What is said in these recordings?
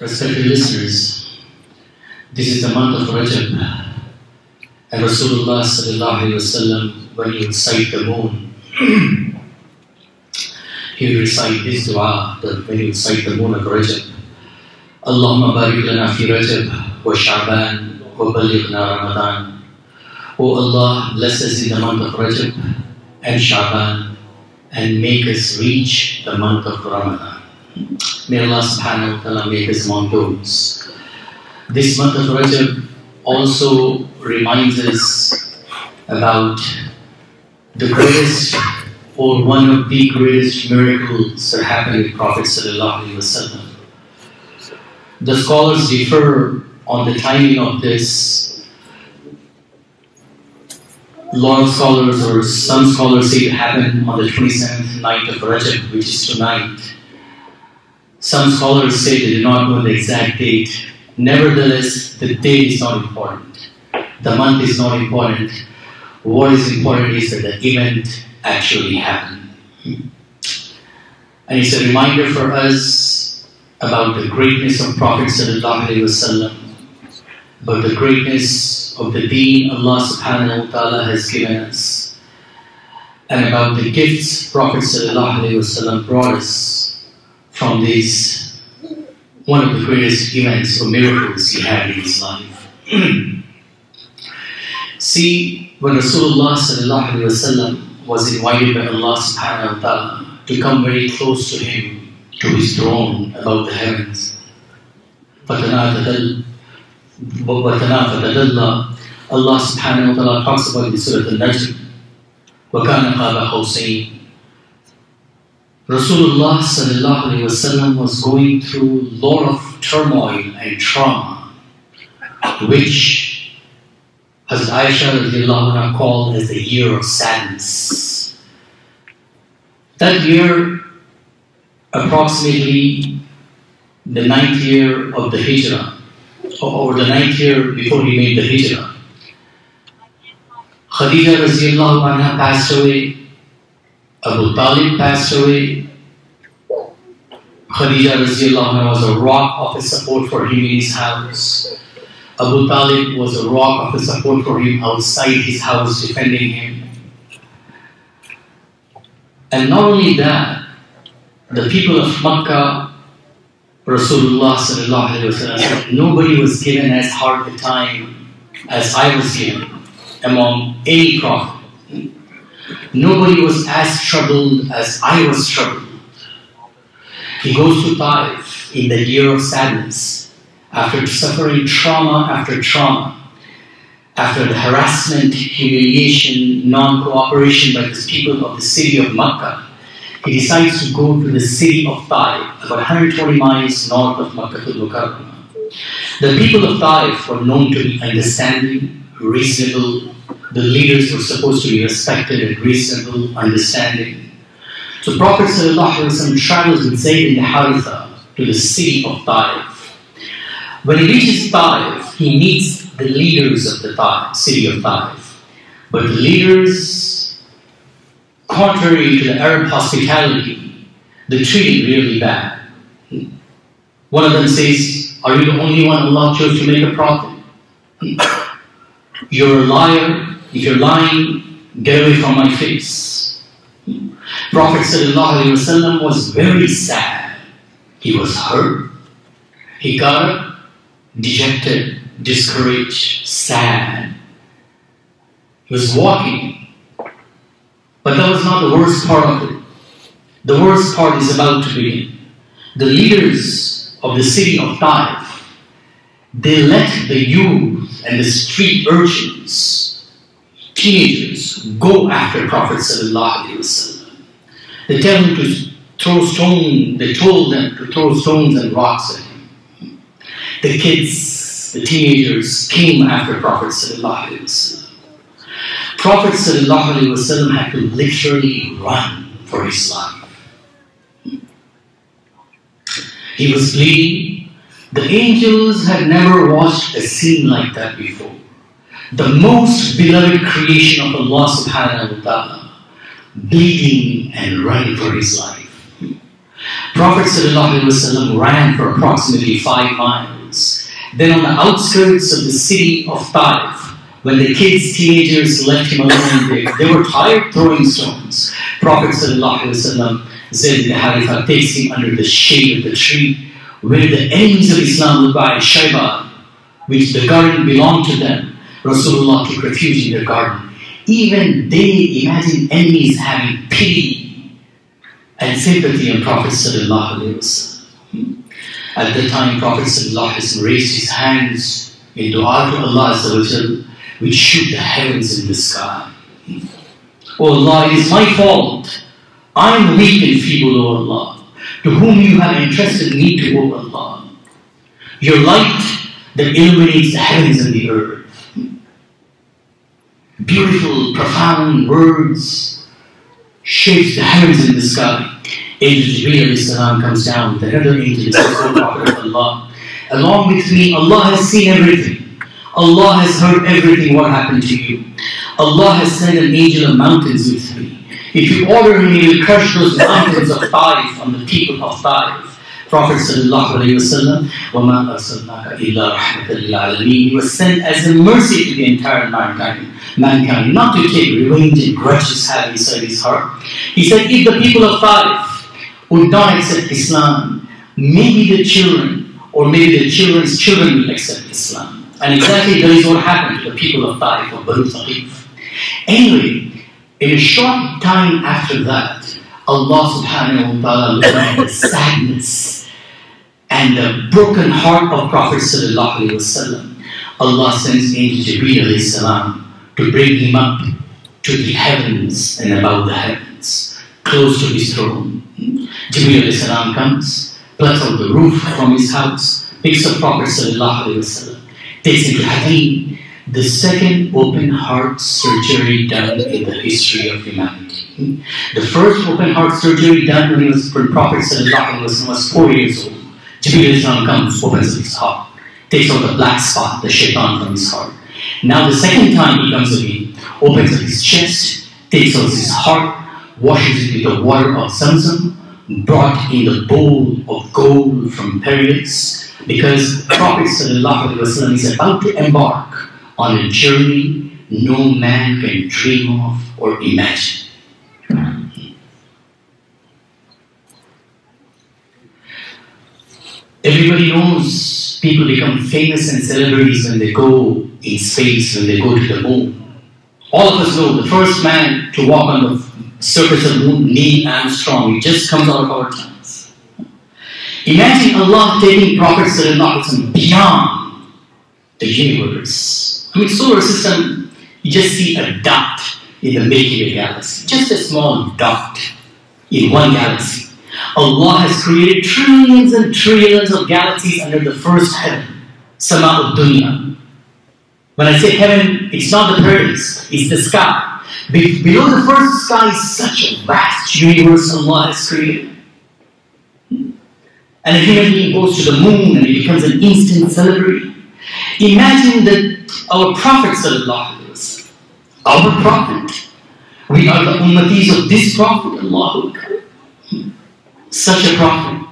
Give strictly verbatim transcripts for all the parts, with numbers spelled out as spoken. Respected listeners, this is the month of Rajab, and Rasulullah sallallahu alaihi wasallam, when he would sight the moon, he would recite this dua that when he would sight the moon of Rajab, Allahumma barik lana fi Rajab wa Sha'ban wa balighna Ramadan. O Allah, bless us in the month of Rajab and Sha'ban, and make us reach the month of Ramadan. May Allah subhanahu wa ta'ala make us mount those. This month of Rajab also reminds us about the greatest, or one of the greatest miracles that happened with Prophet sallallahu alaihi wasallam. The scholars differ on the timing of this. A lot of scholars, or some scholars, say it happened on the twenty-seventh night of Rajab, which is tonight. Some scholars say they do not know the exact date. Nevertheless, the date is not important. The month is not important. What is important is that the event actually happened. And it's a reminder for us about the greatness of Prophet sallallahu alaihi wasallam, about the greatness of the Deen Allah subhanahu wa ta'ala has given us, and about the gifts Prophet sallallahu alaihi wasallam brought us from these, one of the greatest events or miracles he had in his life. See, when Rasulullah sallallahu alaihi wasallam was invited by Allah subhanahu wa ta'ala to come very close to him, to his throne above the heavens, Allah subhanahu wa ta'ala talks about in Surah Al-Najm, وَكَانَ قَابَ قَوْسَيْنِ. Rasulullah sallallahu alaihi wasallam was going through a lot of turmoil and trauma, which Hazrat Aisha called as the year of sadness. That year, approximately the ninth year of the Hijrah, or the ninth year before he made the Hijrah, Khadija radiallahu anha passed away, Abu Talib passed away. Khadija radiallahu anha was a rock of his support for him in his house. Abu Talib was a rock of his support for him outside his house, defending him. And not only that, the people of Makkah, Rasulullah sallallahu alaihi wasallam, nobody was given as hard a time as I was given among any prophet. Nobody was as troubled as I was troubled. He goes to Ta'if in the year of sadness, after suffering trauma after trauma, after the harassment, humiliation, non-cooperation by the people of the city of Makkah. He decides to go to the city of Ta'if, about one hundred twenty miles north of Makkah al-Mukarramah. The people of Ta'if were known to be understanding, reasonable. The leaders were supposed to be respected and reasonable, understanding. So Prophet ﷺ travels with Zayd ibn Haritha to the city of Ta'if. When he reaches Ta'if, he meets the leaders of the Ta'if, city of Ta'if. But the leaders, contrary to the Arab hospitality, they treat it really bad. One of them says, "Are you the only one Allah chose to make a prophet? You're a liar. If you're lying, get away from my face." Prophet sallallahu alaihi wasallam was very sad. He was hurt. He got dejected, discouraged, sad. He was walking. But that was not the worst part of it. The worst part is about to begin. The leaders of the city of Ta'if, they let the youth and the street urchins, teenagers, go after Prophet sallallahu alaihi wasallam. They tell him to throw stones. They told them to throw stones and rocks at him. The kids, the teenagers, came after Prophet sallallahu alaihi wasallam. Prophet sallallahu alaihi wasallam had to literally run for his life. He was bleeding. The angels had never watched a scene like that before. The most beloved creation of Allah subhanahu wa ta'ala, bleeding and running for his life. Prophet ﷺ ran for approximately five miles. Then on the outskirts of the city of Ta'if, when the kids, teenagers left him alone, they, they were tired throwing stones. Prophet ﷺ, Zayd ibn Haritha, takes him under the shade of the tree where the enemies of Islam live by Sha'ban, which the garden belonged to them. Rasulullah took refuge in their garden. Even they imagine enemies having pity and sympathy on Prophet ﷺ. At the time, Prophet ﷺ raised his hands in dua to Allah Azza wa Jal, which shook the heavens in the sky. Oh Allah, it is my fault. I am weak and feeble, O Allah, to whom you have entrusted me to, O Allah. Your light that illuminates the heavens and the earth. Beautiful, profound words shakes the heavens in the sky. Angel Jibril comes down with another angel and says, O Prophet of Allah, along with me, Allah has seen everything. Allah has heard everything what happened to you. Allah has sent an angel of mountains with me. If you order him, he will crush those mountains of Ta'if on the people of Ta'if. Prophet sallallahu alayhi wa sallam, he was sent as a mercy to the entire mankind, mankind not to take revenge and grudges having inside his heart. He said, if the people of Ta'if would not accept Islam, maybe the children or maybe the children's children will accept Islam. And exactly that is what happened to the people of Ta'if, of Banu Thaqif. Anyway, in a short time after that, Allah subhanahu wa ta'ala looked at the sadness and the broken heart of Prophet sallallahu alayhi wa sallam. Allah sends angel Jibril alayhi salam to bring him up to the heavens and above the heavens, close to his throne. Jibril alayhi salam comes, plucks out the roof from his house, picks up Prophet sallallahu alayhi wa sallam, takes him to Hadith, the second open heart surgery done in the history of humanity. The first open heart surgery done when, he was, when Prophet ﷺ was four years old. Jibril comes, opens his heart, takes out the black spot, the shaitan from his heart. Now the second time he comes again, opens up his chest, takes out his heart, washes it with the water of Samsam, brought in the bowl of gold from Perilix, because Prophet ﷺ is about to embark on a journey no man can dream of or imagine. Everybody knows people become famous and celebrities when they go in space, when they go to the moon. All of us know the first man to walk on the surface of the moon, Neil Armstrong, he just comes out of our time. Imagine Allah taking Prophet ﷺ beyond the universe. I mean, solar system, you just see a dot in the Milky Way galaxy. Just a small dot in one galaxy. Allah has created trillions and trillions of galaxies under the first heaven, Samawat al-Dunya. When I say heaven, it's not the paradise, it's the sky. Be below the first sky is such a vast universe Allah has created. And a human being goes to the moon and he becomes an instant celebrity. Imagine that our Prophet sallallahu alayhi wa sallam, our Prophet, we are the ummatis of this Prophet, Allahu Akbar. Such a Prophet.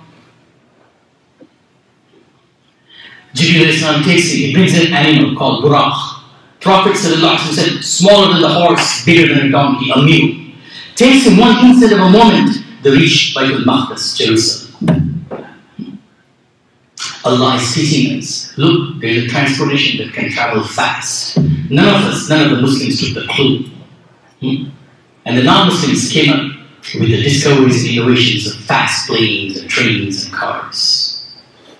Jibril Islam takes him, he brings an animal called Burakh. Prophet sallallahu alayhi wa sallam said, smaller than the horse, bigger than a donkey, a mule. Takes him one instant of a moment, they reach Bayt al-Maqdis, Jerusalem. Allah is teaching us, look, there is a transportation that can travel fast. None of us, none of the Muslims took the clue. Hmm? And the non-Muslims came up with the discoveries and innovations of fast planes and trains and cars.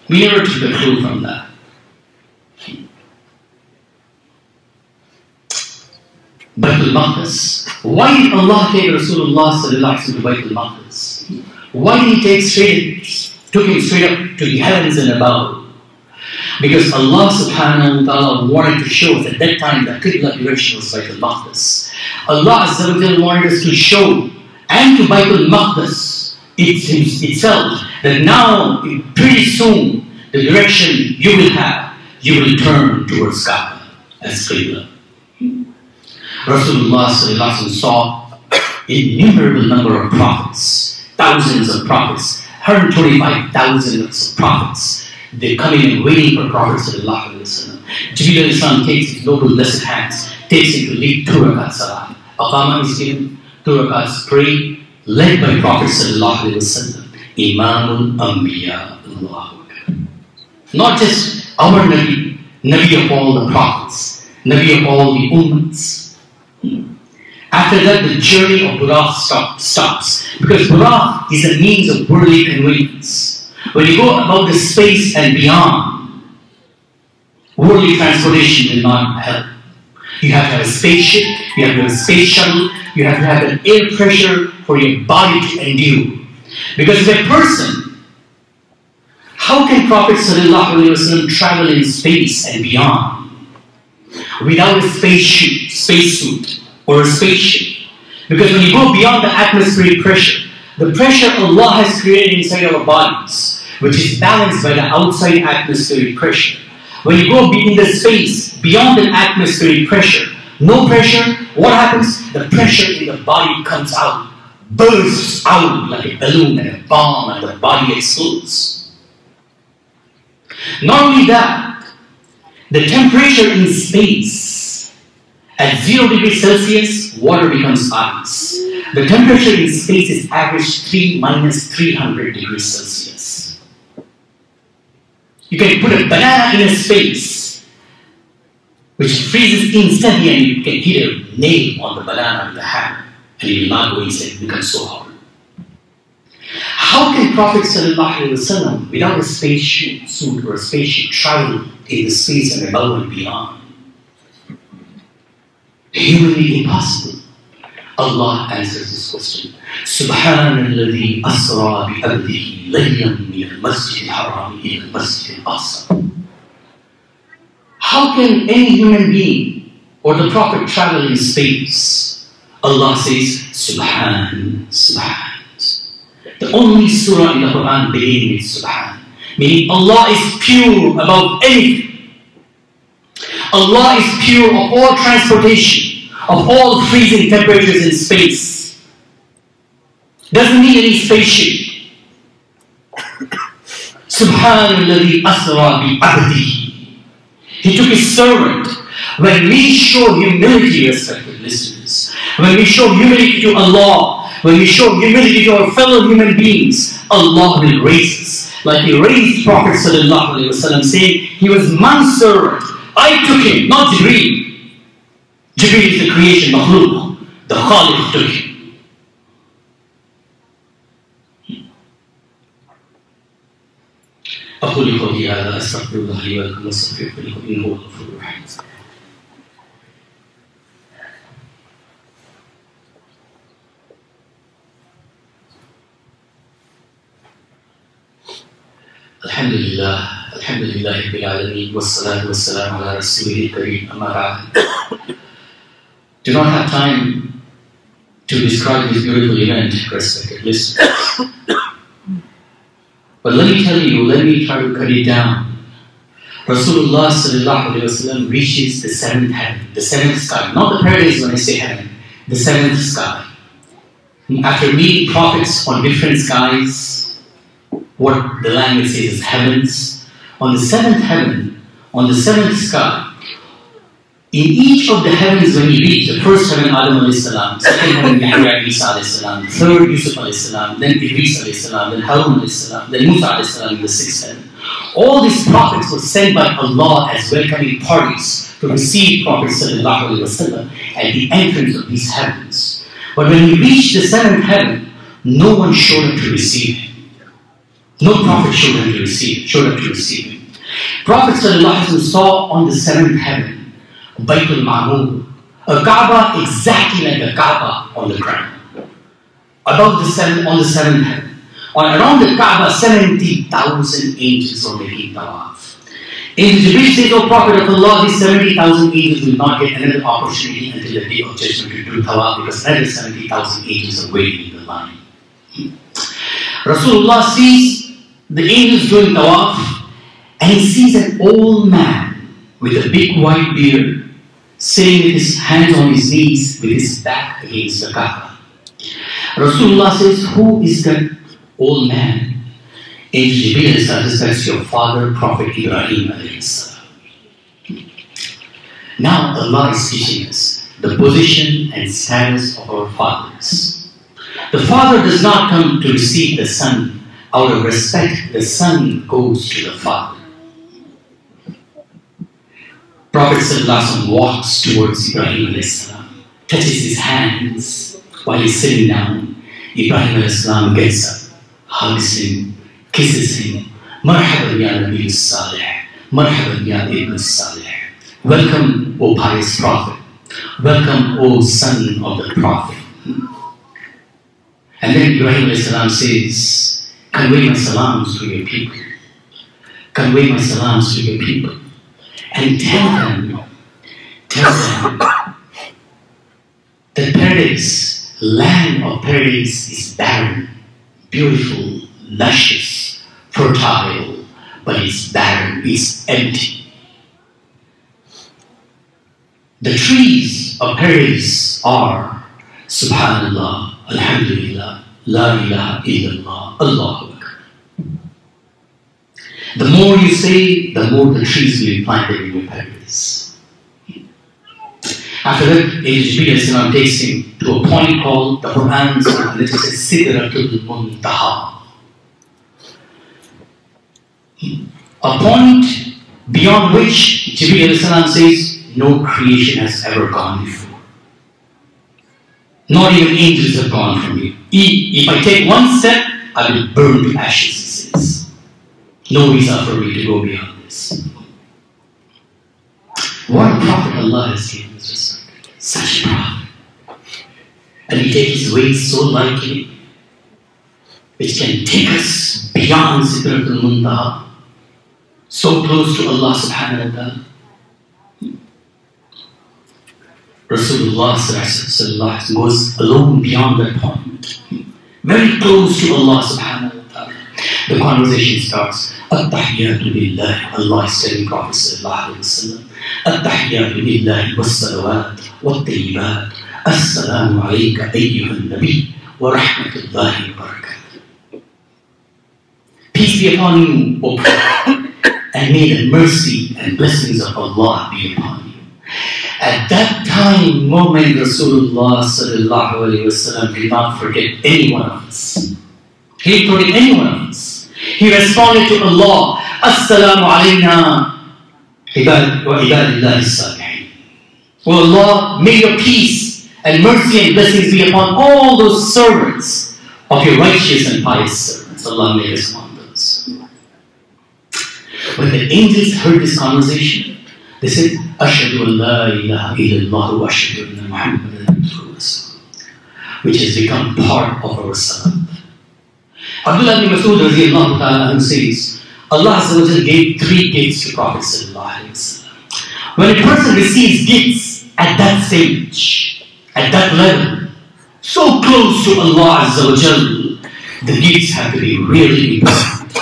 We never took the clue from that. Hmm. Bayt al-Maqdis. Why did Allah take Rasulullah sallallahu alayhi wa sallam to Bayt al-Maqdis? Why did he take straight took him straight up to the heavens and above? Because Allah subhanahu wa ta'ala wanted to show us at that time the Qibla direction was Bayt al-Maqdis. Allah Azza wa Jal wanted us to show and to Bayt al-Maqdis it, itself that now, pretty soon, the direction you will have, you will turn towards Kaaba as Qibla. Rasulullah sallallahu alayhi wa sallam saw innumerable number of prophets, thousands of prophets, one hundred twenty-five thousand prophets. They're coming and waiting for Prophet Sallallahu Alaihi Wasallam. Jibril Islam takes his noble blessed hands, takes him to lead two rakat salah. Aqama is given, two rakats pray, led by Prophet Sallallahu Alaihi Wasallam. Imamul Anbiya Allahu Akbar. Not just our Nabi, Nabi of all the prophets, Nabi of all the ummats. After that, the journey of Burakh stop, stops. Because Burakh is a means of worldly convenience. When you go about the space and beyond, worldly transportation will not help. You have to have a spaceship, you have to have a space shuttle, you have to have an air pressure for your body to endure. Because if a person, how can Prophet ﷺ travel in space and beyond without a space spacesuit or a spaceship? Because when you go beyond the atmospheric pressure, the pressure Allah has created inside our bodies, which is balanced by the outside atmospheric pressure. When you go in the space beyond the atmospheric pressure, no pressure, what happens? The pressure in the body comes out, bursts out like a balloon and a bomb, and the body explodes. Not only that, the temperature in space at zero degrees Celsius, water becomes ice. The temperature in space is average three minus three hundred degrees Celsius. You can put a banana in a space which freezes instantly, and you can hit a nail on the banana with a hammer, and it will not go inside, it becomes so hard. How can Prophet ﷺ, without a space suit or a spaceship, travel in the space and above and beyond? Humanly impossible. Allah answers this question. Subhanalladhi asra bi abdihi laylan min al-masjid al-haram ila al-masjid al-aqsa. How can any human being or the Prophet travel in space? Allah says, Subhan, Subhan. The only surah in the Quran beginning with Subhan, meaning Allah is pure above anything. Allah is pure of all transportation, of all freezing temperatures in space. Doesn't need any spaceship. Subhanalladhi asra bi abdihi. He took his servant. When we show humility, respected listeners, when we show humility to Allah, when we show humility to our fellow human beings, Allah will raise us. Like He raised Prophet ﷺ, saying, he was my servant. I took him, not Jibreel. Jibreel is the creation, Makhluq. The Khaliq took him. Alhamdulillah, Alhamdulillah Rabbil Alameen, wassalatu wassalamu ala Rasulil Kareem, amma ba'd. Do not have time to describe this beautiful event, respected listeners. But let me tell you, let me try to cut it down. Rasulullah sallallahu alayhi wa sallam reaches the seventh heaven, the seventh sky. Not the paradise when I say heaven, the seventh sky. After meeting prophets on different skies, what the language says is heavens. On the seventh heaven, on the seventh sky, in each of the heavens when you reach, the first heaven Adam alayhi salam, second heaven Yahya Isa alayhi salam, third Yusuf alayhi salam, then Idris alayhi salam, then Harun alayhi salam, then Musa alayhi salam in the sixth heaven. All these prophets were sent by Allah as welcoming parties to receive Prophet sallallahu alayhi wasallam at the entrance of these heavens. But when he reached the seventh heaven, no one showed up to receive him. No prophet showed up to receive, showed up to receive him. Prophet ﷺ saw on the seventh heaven, Bayt al-Maqdis, a Kaaba exactly like a Kaaba on the ground. Above the seven, on the seventh heaven, on around the Kaaba, seventy thousand angels were making tawaf. In the Jibril says, O Prophet of Allah, these seventy thousand angels will not get another opportunity until the day of judgment to do tawaf, because another seventy thousand angels are waiting in the line. Rasulullah sees the angels doing tawaf, and he sees an old man with a big white beard sitting with his hands on his knees with his back against the Kaaba. Rasulullah says, who is that old man? If Jibril satisfies your father, Prophet Ibrahim alayhi salam. Now Allah is teaching us the position and status of our fathers. The father does not come to receive the son out of respect. The son goes to the father. Prophet ﷺ walks towards Ibrahim alayhi salam, touches his hands while he's sitting down. Ibrahim alayhi salam gets up, hugs him, kisses him. Marhaban ya Nabi Salih, Marhaban ya Ibn Salih. Welcome, O pious Prophet. Welcome, O son of the Prophet. And then Ibrahim says, convey my salams to your people. Convey my salams to your people. And tell them, tell them that paradise, land of paradise is barren, beautiful, luscious, fertile, but it's barren, it's empty. The trees of paradise are SubhanAllah, Alhamdulillah, La ilaha illallah, Allahu Akbar. The more you say, the more the trees will be planted in your paradise. After that, Jibril takes him to a point called the Quran, which is Sidratul Muntaha. A point beyond which Jibril says, no creation has ever gone before. Not even angels have gone from you. If I take one step, I will burn to ashes, he says. No reason for me to go beyond this. What prophet Allah has given this respect. Such a prophet. And he takes his ways so lightly, which can take us beyond Sidratul Muntaha, so close to Allah subhanahu wa ta'ala. Rasulullah sallallahu goes alone beyond that point, very close to Allah subhanahu wa ta'ala. The conversation starts, At-Tahiyyatu Billahi, Allah is telling Prophet sallallahu alayhi wa sallam, At-Tahiyyatu Billahi was-salawat wa-tayyibat, As-salamu alayka ayyuhan nabi wa rahmatullahi wa barakatuh. Peace be upon you, O Prophet, and may the mercy and blessings of Allah be upon you. At that time, moment, Rasulullah sallallahu alayhi wa sallam did not forget any one of us. He didn't forget any one of us. He responded to Allah, As-salamu alayna wa ibadillahi salihin. O Allah, may your peace and mercy and blessings be upon all those servants of your righteous and pious servants. Allah may respond to those. When the angels heard this conversation, they said, Ashhadu an la ilaha illallah wa ashhadu anna Muhammadan abduhu wa rasuluh, which has become part of our salat. Abdullah ibn Mas'ud radiyallahu ta'ala says, Allah gave three gifts to Prophet sallallahu alayhi wa sallam. When a person receives gifts at that stage, at that level, so close to Allah azza wa jal, the gifts have to be really important,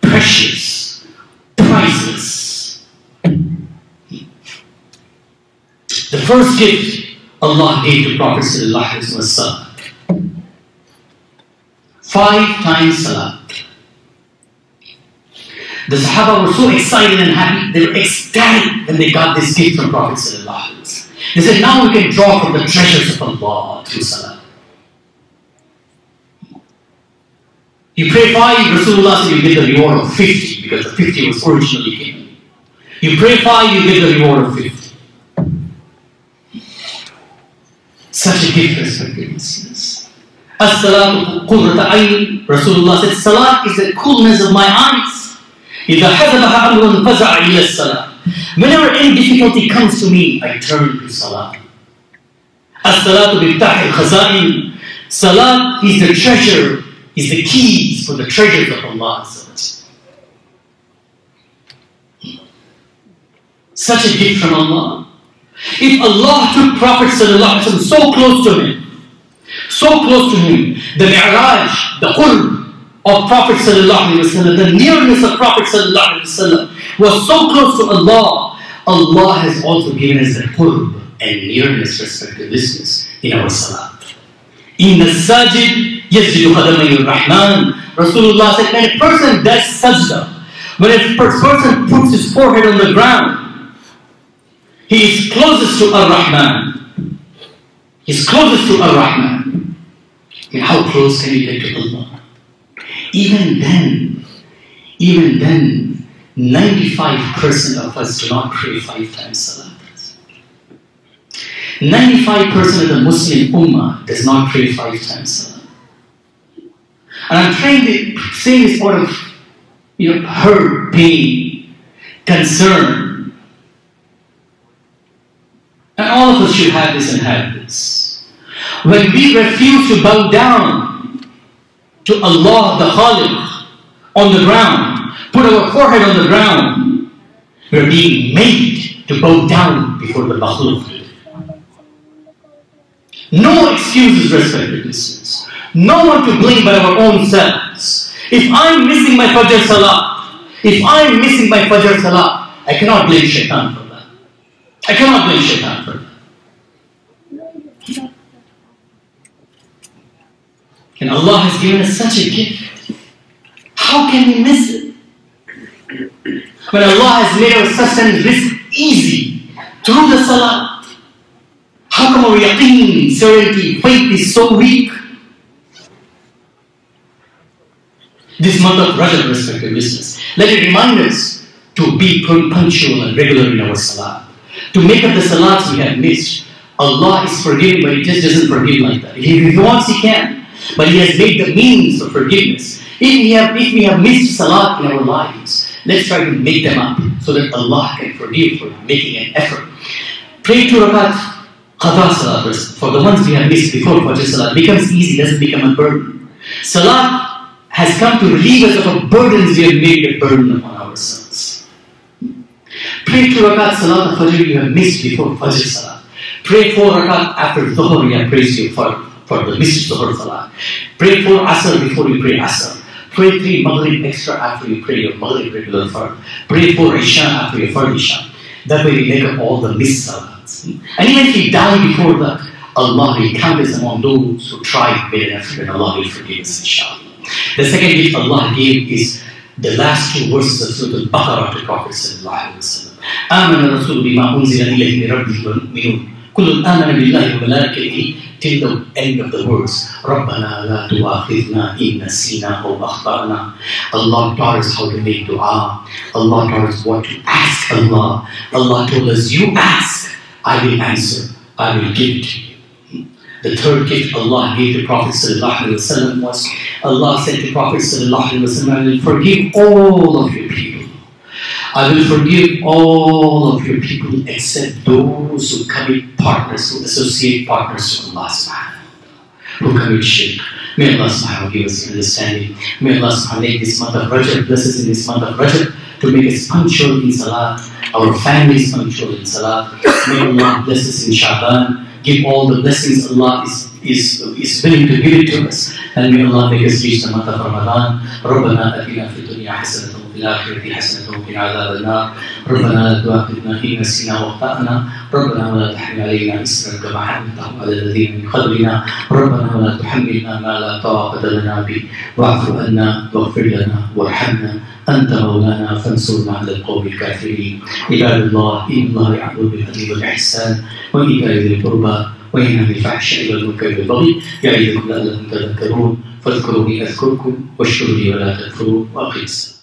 precious, priceless. The first gift Allah gave to Prophet ﷺ was salat. Five times salat. The Sahaba were so excited and happy, they were ecstatic when they got this gift from Prophet ﷺ. They said, now we can draw from the treasures of Allah through salat. You pray five, Rasulullah said you get the reward of fifty, because the fifty was originally given. You pray five, you get the reward of fifty. Such a gift, respected listeners. As-salatu qurrata ayni. Rasulullah said, salat is the coolness of my eyes. إِذَا حَذَبَهَا أَمْرٌ فَزَعَ إِلَى السَّلَاةِ. Whenever any difficulty comes to me, I turn to salat. As-salatu biftah al-khazain. Salat is the treasure, is the keys for the treasures of Allah. Such a gift from Allah. If Allah took Prophet ﷺ so close to him, so close to him, the mi'raj, the qurb of Prophet ﷺ, the nearness of Prophet ﷺ was so close to Allah, Allah has also given us the qurb and nearness, respected listeners, in our salat. In the sajid, Yazlu Qadamayur Rahman. Rasulullah said, when a person does sajda, when a person puts his forehead on the ground, he is closest to Ar-Rahman. He is closest to Ar-Rahman. How close can he get to Allah? Even then, even then, ninety-five percent of us do not pray five times salat. ninety-five percent of the Muslim Ummah does not pray five times salat. And I'm trying to say this out of, you know, hurt, pain, concern. And all of us should have this and have this. When we refuse to bow down to Allah, the Khaliq, on the ground, put our forehead on the ground, we're being made to bow down before the Makhluq. No excuses, respected Muslims. No one to blame but our own selves. If I'm missing my Fajr Salah, if I'm missing my Fajr Salah, I cannot blame Shaitan for that. I cannot blame Shaitan for that. And Allah has given us such a gift. How can we miss it? When Allah has made our sustenance risk easy through the Salah, how come our yaqeen, certainty, faith is so weak? This month of Rajab, respected Muslims, let it remind us to be punctual and regular in our salat, to make up the salats we have missed. Allah is forgiving, but He just doesn't forgive like that. If He wants, He can, but He has made the means of forgiveness. If we have, if we have missed salat in our lives, let's try to make them up so that Allah can forgive for making an effort. Pray two rakat qada salat for the ones we have missed before Fajr salat. Becomes easy, doesn't become a burden. Salat has come to relieve us of our burdens we have made a burden upon ourselves. Pray two rakat salat of Fajr you have missed before Fajr salat. Pray four rakat after Dhuhr, we have praised you for, for the missed Dhuhr salat. Pray four Asr before you pray Asr. Pray three Maghrib extra after you pray your Maghrib regular Fard. Pray four Isha after your Fard Isha. That way we make up all the missed salats. And even if we die before that, Allah will count us among those who try and make an effort, and Allah will forgive us, inshallah. The second gift Allah gave is the last two verses of Surah Al-Baqarah to Prophet Sallallahu Alaihi Wasallam. Amana Rasul bima unzila ilayhi rabbihi wal mu'minun. Kullun amana billahi wa malaikatihi till the end of the words. Rabbana la tu'akhidna in nasina aw akhtana. Allah taught us how to make dua. Allah taught us what to ask Allah. Allah told us, you ask, I will answer, I will give it to you. The third gift Allah gave to Prophet ﷺ was, Allah said to Prophet ﷺ, I will forgive all of your people. I will forgive all of your people except those who commit partners, who associate partners to Allah subhanahu wa ta'ala, who commit shirk. May Allah subhanahu wa ta'ala give us understanding. May Allah subhanahu wa ta'ala make this month of Rajab, bless us in this month of Rajab, to make us punctual in Salat, our families punctual in Salat. May Allah bless us in Sha'ban. Give all the blessings Allah is, is, is willing to give it to us. And may Allah make us reach the month of Ramadan. رَبَّنَا أَتِنَا فِي الدُّنْيَا حَسَنَةً وَفِي الْآخِرَةِ حَسَنَةً وَقِنَا عَذَابَ النَّارِ رَبَّنَا لَا تُؤَاخِذْنَا إِن نَّسِينَا أَوْ أَخْطَأْنَا رَبَّنَا وَلَا تَحْمِلْ عَلَيْنَا إِصْرًا كَمَا حَمَلْتَهُ عَلَى الَّذِينَ مِن قَبْلِنَا رَبَّنَا وَلَا تُحَمِّلْنَا مَا لَا طَاقَةَ لَنَا بِهِ وَاعْفُ عَنَّا وَاغْفِرْ لَنَا وَارْحَمْنَا أنت مولانا فانصرنا على القوم الكافرين عباد الله إن الله يعبد بالعدل والإحسان وإيتاء ذي القربى وينهى عن الفحشاء والمنكر والبغي يعظكم لعلكم تذكرون فاذكروني أذكركم واشكروا لي ولا تكفرون وأقم الصلاة